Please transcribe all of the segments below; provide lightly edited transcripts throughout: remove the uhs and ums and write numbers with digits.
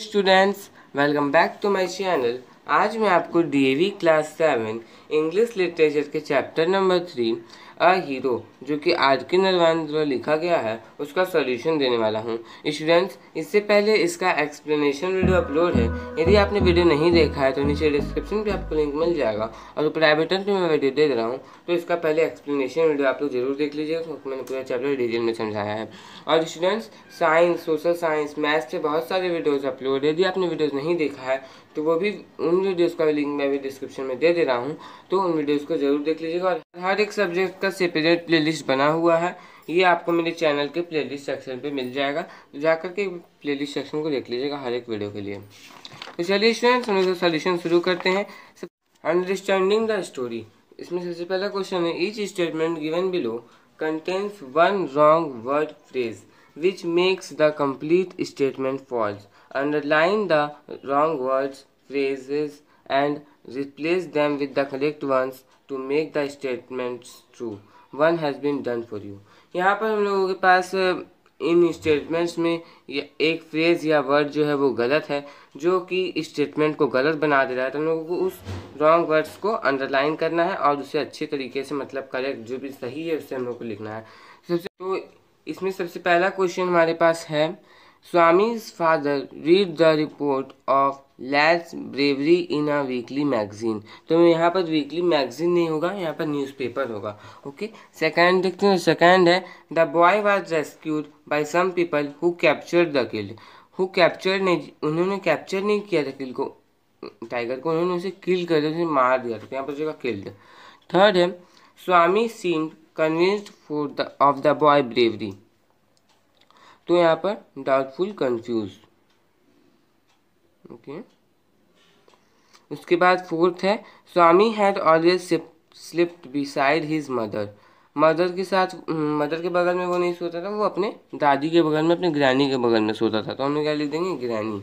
Students welcome back to my channel. आज मैं आपको DAV क्लास 7 इंग्लिश लिटरेचर के चैप्टर नंबर 3 अ हीरो जो कि RK नरवान द्वारा लिखा गया है उसका सॉल्यूशन देने वाला हूं। स्टूडेंट्स इससे पहले इसका एक्सप्लेनेशन वीडियो अपलोड है, यदि आपने वीडियो नहीं देखा है तो नीचे डिस्क्रिप्शन पे आपको लिंक मिल जाएगा और ऊपर आई बटन पर मैं वीडियो दे रहा हूं, तो इसका पहले एक्सप्लेनेशन वीडियो आप लोग जरूर देख लीजिएगा क्योंकि मैंने पूरा चैप्टर डिटेल में समझाया है। और students science, social science, maths से बहुत सारे वीडियोज़ अपलोड है, यदि आपने वीडियोज़ नहीं देखा है तो वो भी उन वीडियोज़ का लिंक मैं भी डिस्क्रिप्शन में दे रहा हूँ, तो उन वीडियोज़ को जरूर देख लीजिएगा। और हर एक सब्जेक्ट सेपरेट प्लेलिस्ट बना हुआ है, ये आपको मेरे चैनल के प्लेलिस्ट सेक्शन पे मिल जाएगा, तो जाकर के प्लेलिस्ट सेक्शन को देख लीजिएगा हर एक वीडियो के लिए। तो चलिए स्टूडेंट्स हम लोग सॉल्यूशन शुरू करते हैं। अंडरस्टैंडिंग द स्टोरी, इसमें सबसे पहला क्वेश्चन है each statement given below contains one wrong word phrase which makes the complete statement false, underline the wrong words phrases and replace them with the correct ones to make the statements true. One has been done for you. यहाँ पर हम लोगों के पास इन statements में एक phrase या word जो है वो गलत है, जो कि स्टेटमेंट को गलत बना दे रहा है, तो हम लोगों को उस रॉन्ग वर्ड्स को अंडरलाइन करना है और उसे अच्छे तरीके से मतलब करेक्ट जो भी सही है उसे हम लोग को लिखना है। तो इसमें सबसे पहला क्वेश्चन हमारे पास है Swami's father read the report of Lad's bravery in a weekly magazine. तो यहाँ पर वीकली मैगजीन नहीं होगा, यहाँ पर न्यूज़पेपर होगा। ओके सेकंड देखते हैं। सेकंड है the boy was rescued by some people who captured the killed. Who captured ने, उन्होंने कैप्चर नहीं किया था किल को, टाइगर को, उन्होंने उसे किल कर दिया, उसे मार दिया था, यहाँ पर जो किल्ड। थर्ड है Swami seemed convinced for the of the boy bravery, तो यहाँ पर डाउटफुल, कंफ्यूज। ओके उसके बाद फोर्थ है Swami had always slipped beside his mother, mother के साथ, मदर के बगल में वो नहीं सोता था, वो अपने दादी के बगल में, अपने ग्रैनी के बगल में सोता था, तो हम क्या लिख देंगे ग्रैनी।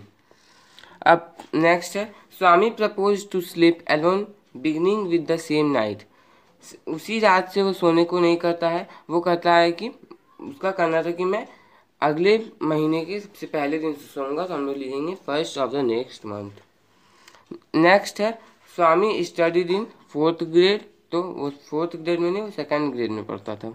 अब नेक्स्ट है Swami propose to slip alone beginning with the same night, उसी रात से वो सोने को नहीं करता है, वो कहता है कि उसका कहना था कि मैं अगले महीने के सबसे पहले दिन से सोऊंगा, तो हम लोग लिखेंगे 1st of the next month। Next है स्वामी स्टडीड इन 4th grade, तो वो 4th grade में नहीं, वो 2nd grade में पढ़ता था।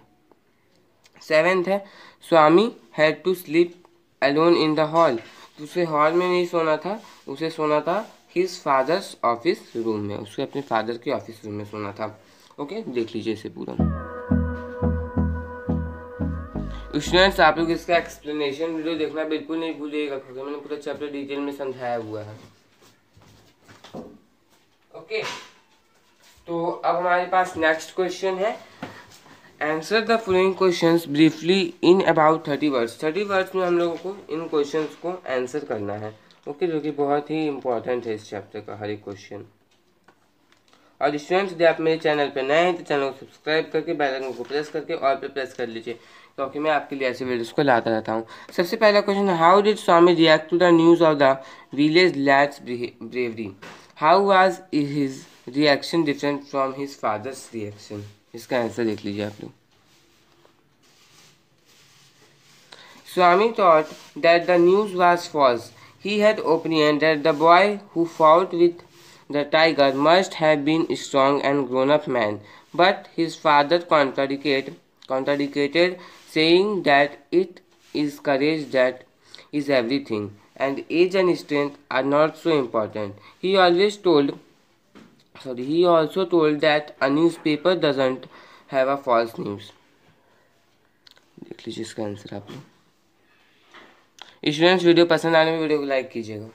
7th है Swami had to sleep alone in the hall, उसे हॉल में नहीं सोना था, उसे सोना था हिज फादर्स ऑफिस रूम में, उसके अपने फादर के ऑफिस रूम में सोना था। ओके देख लीजिए इसे पूरा। स्टूडेंट्स आप लोग इसका एक्सप्लेनेशन वीडियो देखना बिल्कुल नहीं भूलिएगा क्योंकि मैंने पूरा चैप्टर डिटेल में समझाया हुआ है। ओके तो अब हमारे पास नेक्स्ट क्वेश्चन है answer the following questions briefly in about 30 words. 30 words में हम लोगों को इन क्वेश्चंस को आंसर करना है। ओके जो कि बहुत ही इंपॉर्टेंट है इस चैप्टर का हर एक क्वेश्चन। और स्टूडेंट्स यदि आप मेरे चैनल पर नए हैं तो चैनल को सब्सक्राइब करके बेल आइकन को प्रेस करके ऑल पे प्रेस कर लीजिए, क्योंकि मैं आपके लिए ऐसे वीडियोस को लाता रहता हूँ। सबसे पहला क्वेश्चन है how did Swami react to the news of the village lads bravery, how was his reaction different from his fathers reaction, इसका आंसर देख लीजिए आप लोग। Swami thought that the news was false, he had opinion that the boy who fought with The tiger must have been a strong and grown-up man, but his father contradicted, saying that it is courage that is everything, and age and strength are not so important. He also told that a newspaper doesn't have a false news. देख लीजिए इसका answer आप लोग। Students video पसंद आने में video को like कीजिएगा।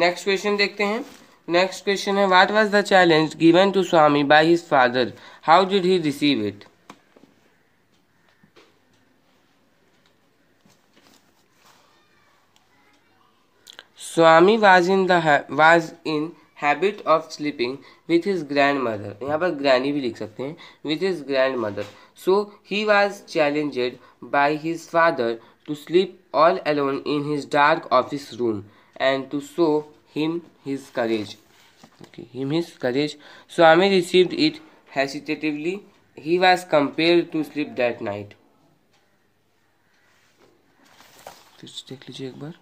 नेक्स्ट क्वेश्चन देखते हैं। नेक्स्ट क्वेश्चन है what was the challenge given to Swami by his father, how did he receive it. Swami was in habit of sleeping with his grand mother, यहाँ पर ग्रैनी भी लिख सकते हैं, with his grand mother, so he was challenged by his father to sleep all alone in his dark office room and to show him his courage. Swami received it hesitatingly, he was compelled to sleep that night. देख लीजिए एक बार.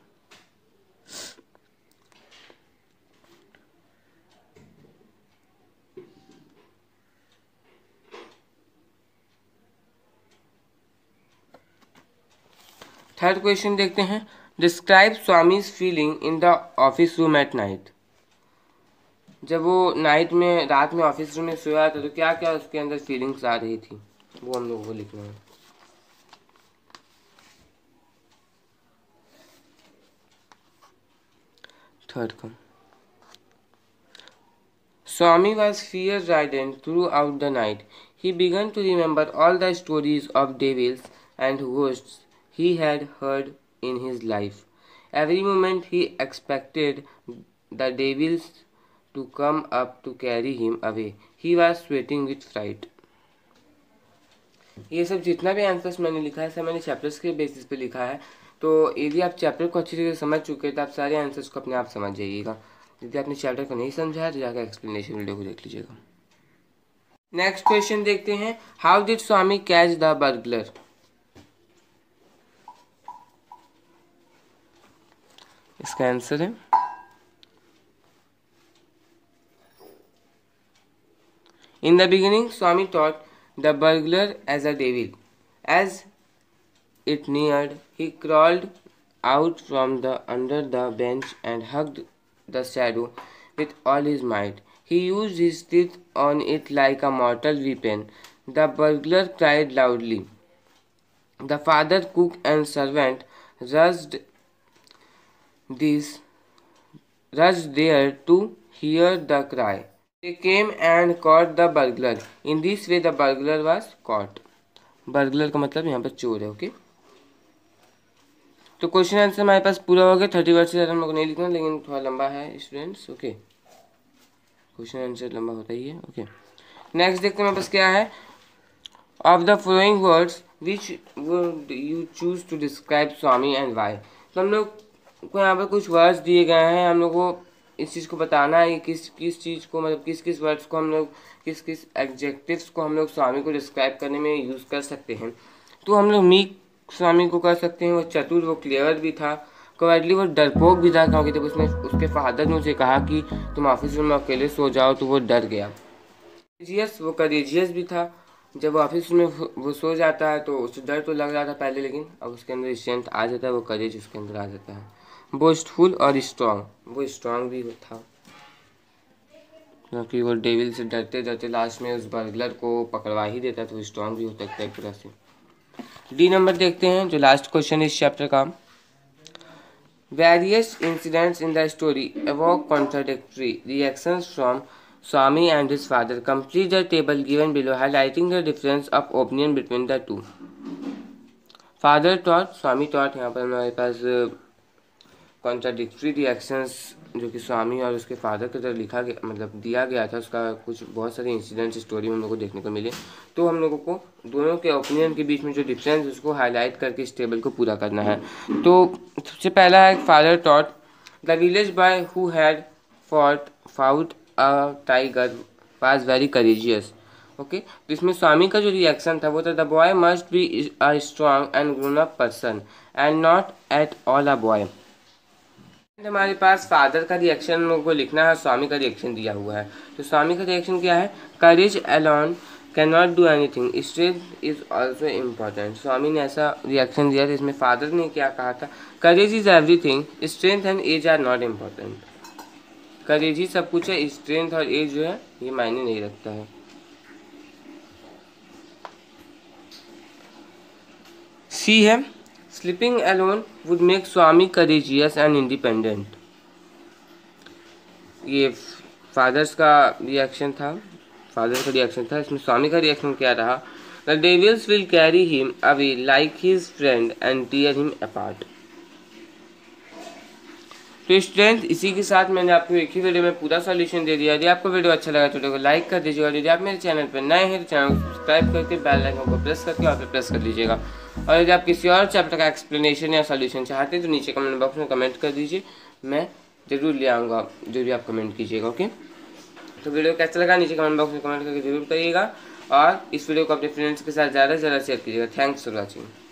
Third question देखते हैं. Describe Swami's feeling in the office room at night. जब वो night में रात में ऑफिस रूम में सोया था तो क्या क्या उसके अंदर फीलिंग्स आ रही थी, वो हम लोग को लिखना है. थर्ड का Swami was fear ridden throughout the night. He began to remember all the stories of devils and ghosts he had heard in his life. Every moment he expected the devils to come up to carry him away. He was sweating with fright. ये सब जितना भी answers मैंने लिखा है सब मैंने chapters के बेसिस पे लिखा है, तो यदि आप चैप्टर को अच्छी तरीके से समझ चुके हैं तो आप सारे आंसर्स को अपने आप समझ जाइएगा. यदि आपने चैप्टर को नहीं समझा है तो जाकर एक्सप्लेनेशन वीडियो को देख लीजिएगा. नेक्स्ट क्वेश्चन देखते हैं. How did Swami catch the burglar. इसका आंसर है in the beginning Swami thought the burglar as a devil. As it neared he crawled out from the under the bench and hugged the shadow with all his might. He used his teeth on it like a mortal weapon. The burglar cried loudly. The father cook and servant rushed there to hear the cry. They came and caught the burglar. In this way the burglar was caught. burglar का मतलब यहाँ पर चोर है. Okay, तो question answer हमारे पास पूरा हो गया. 30 वर्ड से ज़्यादा हम लोग नहीं लिखना, लेकिन थोड़ा लंबा है स्टूडेंट्स. ओके, क्वेश्चन आंसर लंबा होता ही है. ओके, नेक्स्ट देखते हैं हमारे पास क्या है. Of the following words which would you choose to describe Swami and why. तो हम लोग को यहाँ पर कुछ वर्ड्स दिए गए हैं, हम लोग को इस चीज़ को बताना है कि किस चीज़ को, मतलब किस किस वर्ड्स को हम लोग, किस किस एडजेक्टिव्स को हम लोग स्वामी को डिस्क्राइब करने में यूज़ कर सकते हैं. तो हम लोग मीक स्वामी को कर सकते हैं. वो चतुर, वो क्लेवर भी था. कवर्डली, वो डरपोक भी था, क्योंकि जब उसने उसके फादर ने उसे कहा कि तुम ऑफिस रूम में अकेले सो जाओ तो वो डर गया. करेजियस, वो करेजियस भी था. जब वो ऑफिस में वो सो जाता है तो उसे डर तो लग रहा था पहले, लेकिन अब उसके अंदर स्ट्रेंथ आ जाता है, वो करेज उसके अंदर आ जाता है. बोस्टफुल और स्ट्रॉन्ग, वो स्ट्रॉन्ग भी था क्योंकि वो डेविल से डरते डरते लास्ट में उस बर्गलर को पकड़वा ही देता, तो वो स्ट्रॉन्ग भी हो सकता है पूरा से. डी नंबर देखते हैं जो लास्ट क्वेश्चन इस चैप्टर का. Various incidents in the story evoke contradictory reactions from Swami and his father. Complete the table given below highlighting the difference of opinion between the two. Father thought, Swami thought. यहाँ पर हमारे पास contradictory reactions जो कि स्वामी और उसके father की तरफ लिखा गया, मतलब दिया गया था. उसका कुछ बहुत सारे इंसिडेंट्स स्टोरी में हम लोग को देखने को मिले, तो हम लोगों को दोनों के ओपिनियन के बीच में जो डिफरेंस उसको हाईलाइट करके इस टेबल को पूरा करना है. तो सबसे पहला है father thought the village boy who had fought a tiger was very courageous. Okay, तो इसमें स्वामी का जो रिएक्शन था वो था the boy must be a strong and grown up person and not at all a boy. हमारे पास father का रिएक्शन लोगों को लिखना है, स्वामी का रिएक्शन दिया हुआ है. तो स्वामी का रिएक्शन क्या है. Courage alone can not do anything, strength is also important. Swami ने ऐसा रिएक्शन दिया था, इसमें फादर ने क्या कहा था. Courage is everything, strength and age are not important. Courage ही सब कुछ है, स्ट्रेंथ और एज जो है ये मायने नहीं रखता है. सी है sleeping alone would make Swami courageous and independent. ये फादर्स का रिएक्शन था, इसमें स्वामी का रिएक्शन क्या रहा. The devils will carry him away like his friend and tear him apart. तो स्ट्रेंथ, इसी के साथ मैंने आपको एक ही वीडियो में पूरा सॉल्यूशन दे दिया. यदि आपको वीडियो अच्छा लगा तो वीडियो को लाइक कर दीजिएगा. यदि आप मेरे चैनल पर नए हैं तो चैनल को सब्सक्राइब करके बेल आइकन को प्रेस करके और प्रेस कर लीजिएगा. और यदि आप किसी और चैप्टर का एक्सप्लेनेशन या सॉल्यूशन चाहते हैं तो नीचे कमेंट बॉक्स में कमेंट कर दीजिए, मैं ज़रूर ले आऊँगा जो भी आप कमेंट कीजिएगा. ओके, तो वीडियो कैसा लगा नीचे कमेंट बॉक्स में कमेंट करके जरूर करिएगा और इस वीडियो को अपने फ्रेंड्स के साथ ज़्यादा से ज़्यादा शेयर कीजिएगा। Thanks for watching.